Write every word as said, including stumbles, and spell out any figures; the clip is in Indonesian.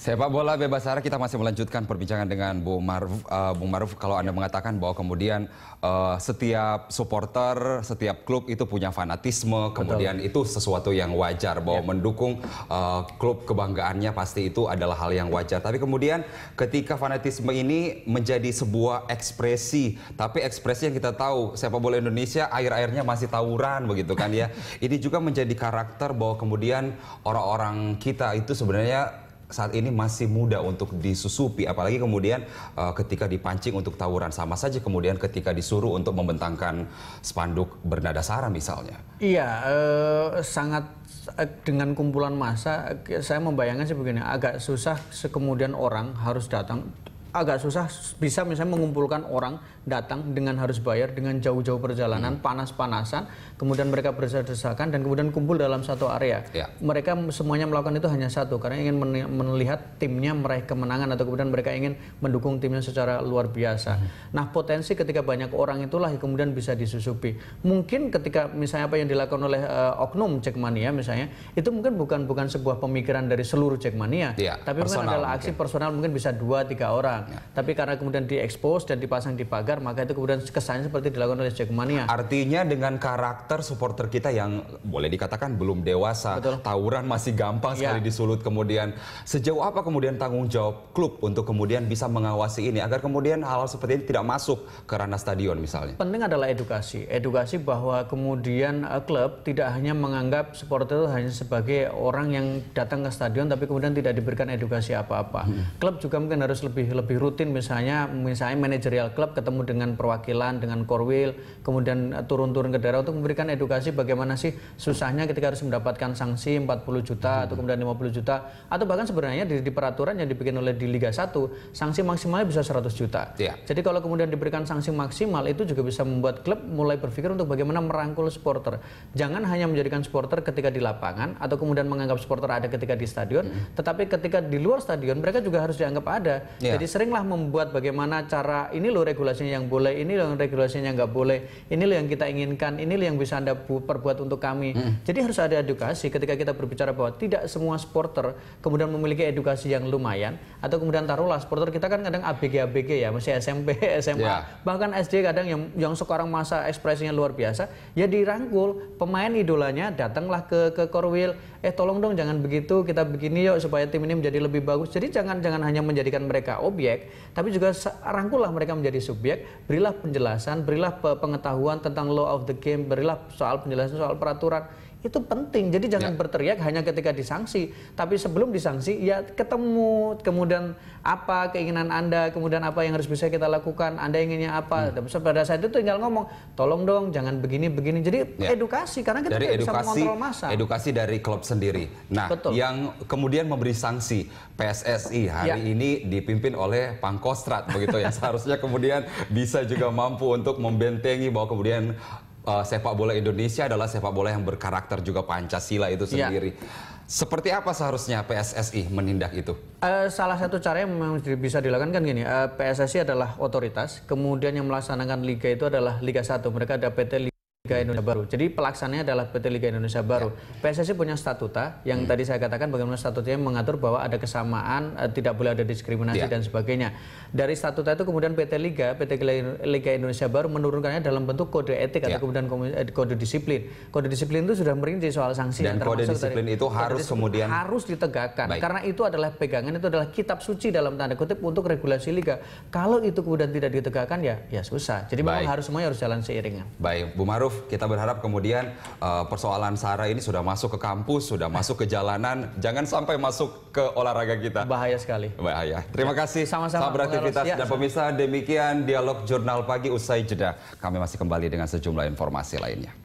Sepak bola bebas SARA, kita masih melanjutkan perbincangan dengan Bung Mar'ruf. Uh, Bung Mar'ruf, kalau Anda mengatakan bahwa kemudian uh, setiap supporter, setiap klub itu punya fanatisme, kemudian Betul. Itu sesuatu yang wajar, bahwa ya. mendukung uh, klub kebanggaannya pasti itu adalah hal yang wajar. Tapi kemudian ketika fanatisme ini menjadi sebuah ekspresi, tapi ekspresi yang kita tahu sepak bola Indonesia akhir-akhirnya masih tawuran begitu kan ya. Ini juga menjadi karakter bahwa kemudian orang-orang kita itu sebenarnya saat ini masih mudah untuk disusupi, apalagi kemudian uh, ketika dipancing untuk tawuran, sama saja kemudian ketika disuruh untuk membentangkan spanduk bernada SARA misalnya. Iya, eh, sangat eh, dengan kumpulan massa, saya membayangkan sih begini, agak susah kemudian orang harus datang, agak susah bisa misalnya mengumpulkan orang datang dengan harus bayar, dengan jauh-jauh perjalanan, hmm. panas-panasan, kemudian mereka berdesak-desakan dan kemudian kumpul dalam satu area. Ya. Mereka semuanya melakukan itu hanya satu, karena ingin melihat timnya meraih kemenangan atau kemudian mereka ingin mendukung timnya secara luar biasa. Hmm. Nah, potensi ketika banyak orang itulah kemudian bisa disusupi. Mungkin ketika misalnya apa yang dilakukan oleh uh, oknum Jakmania misalnya, itu mungkin bukan bukan sebuah pemikiran dari seluruh Jakmania, ya, tapi mungkin adalah aksi mungkin. personal, mungkin bisa dua tiga orang. Ya. Tapi karena kemudian diekspos dan dipasang di pagar, maka itu kemudian kesannya seperti dilakukan oleh Jakmania. Artinya dengan karakter supporter kita yang boleh dikatakan belum dewasa, Betul. tawuran masih gampang ya. sekali disulut. Kemudian sejauh apa kemudian tanggung jawab klub untuk kemudian bisa mengawasi ini agar kemudian hal-hal seperti ini tidak masuk ke ranah stadion misalnya? Penting adalah edukasi, edukasi bahwa kemudian klub tidak hanya menganggap supporter itu hanya sebagai orang yang datang ke stadion, tapi kemudian tidak diberikan edukasi apa-apa. Hmm. Klub juga mungkin harus lebih lebih rutin, misalnya misalnya manajerial klub ketemu dengan perwakilan, dengan Korwil, kemudian turun-turun ke daerah untuk memberikan edukasi bagaimana sih susahnya ketika harus mendapatkan sanksi empat puluh juta atau kemudian lima puluh juta, atau bahkan sebenarnya di, di peraturan yang dibikin oleh di Liga satu sanksi maksimalnya bisa seratus juta. Ya. Jadi kalau kemudian diberikan sanksi maksimal itu juga bisa membuat klub mulai berpikir untuk bagaimana merangkul supporter. Jangan hanya menjadikan supporter ketika di lapangan atau kemudian menganggap supporter ada ketika di stadion, hmm. tetapi ketika di luar stadion mereka juga harus dianggap ada. Ya. Jadi seringlah membuat bagaimana cara ini loh regulasinya yang boleh, ini loh regulasinya yang nggak boleh, ini loh yang kita inginkan, ini loh yang bisa Anda perbuat untuk kami. Mm. Jadi harus ada edukasi ketika kita berbicara bahwa tidak semua supporter kemudian memiliki edukasi yang lumayan, atau kemudian taruhlah supporter kita kan kadang A B G A B G ya, masih S M P S M A, yeah. bahkan S D kadang yang yang sekarang masa ekspresinya luar biasa, ya dirangkul pemain idolanya, datanglah ke ke Korwil, eh tolong dong jangan begitu, kita begini yuk supaya tim ini menjadi lebih bagus. Jadi jangan jangan hanya menjadikan mereka objek, tapi juga rangkullah mereka menjadi subjek, berilah penjelasan, berilah pengetahuan tentang law of the game, berilah soal penjelasan soal peraturan. Itu penting, jadi jangan ya. berteriak hanya ketika disanksi, tapi sebelum disanksi ya ketemu, kemudian apa keinginan Anda, kemudian apa yang harus bisa kita lakukan, Anda inginnya apa, hmm. pada saat itu tinggal ngomong, tolong dong jangan begini-begini, jadi ya. edukasi, karena kita dari edukasi, bisa mengontrol massa. Edukasi dari klub sendiri, nah Betul. yang kemudian memberi sanksi, P S S I hari ya. ini dipimpin oleh Pangkostrat begitu ya, seharusnya kemudian bisa juga mampu untuk membentengi bahwa kemudian Uh, sepak bola Indonesia adalah sepak bola yang berkarakter juga Pancasila itu sendiri. Ya. Seperti apa seharusnya P S S I menindak itu? Uh, salah satu cara yang memang bisa dilakukan kan gini, uh, P S S I adalah otoritas, kemudian yang melaksanakan liga itu adalah Liga satu, mereka ada P T Liga Indonesia Baru. Jadi pelaksananya adalah P T Liga Indonesia Baru. Ya. P S S I punya statuta yang hmm. tadi saya katakan bagaimana statutanya mengatur bahwa ada kesamaan, tidak boleh ada diskriminasi ya. dan sebagainya. Dari statuta itu kemudian P T Liga, P T Liga Indonesia Baru menurunkannya dalam bentuk kode etik ya. atau kemudian kode disiplin. Kode disiplin itu sudah merinci soal sanksi. Dan kode disiplin dari, itu harus disiplin kemudian harus ditegakkan. Baik. Karena itu adalah pegangan, itu adalah kitab suci dalam tanda kutip untuk regulasi liga. Kalau itu kemudian tidak ditegakkan ya ya susah. Jadi Baik. memang harus semuanya harus jalan seiringan. Baik, Bu Mar'ruf, kita berharap kemudian uh, persoalan SARA ini sudah masuk ke kampus, sudah masuk ke jalanan, jangan sampai masuk ke olahraga kita. Bahaya sekali. Bahaya. Terima kasih. Sama-sama. Selamat beraktivitas. Ya, dan pemirsa, demikian Dialog Jurnal Pagi usai jeda. Kami masih kembali dengan sejumlah informasi lainnya.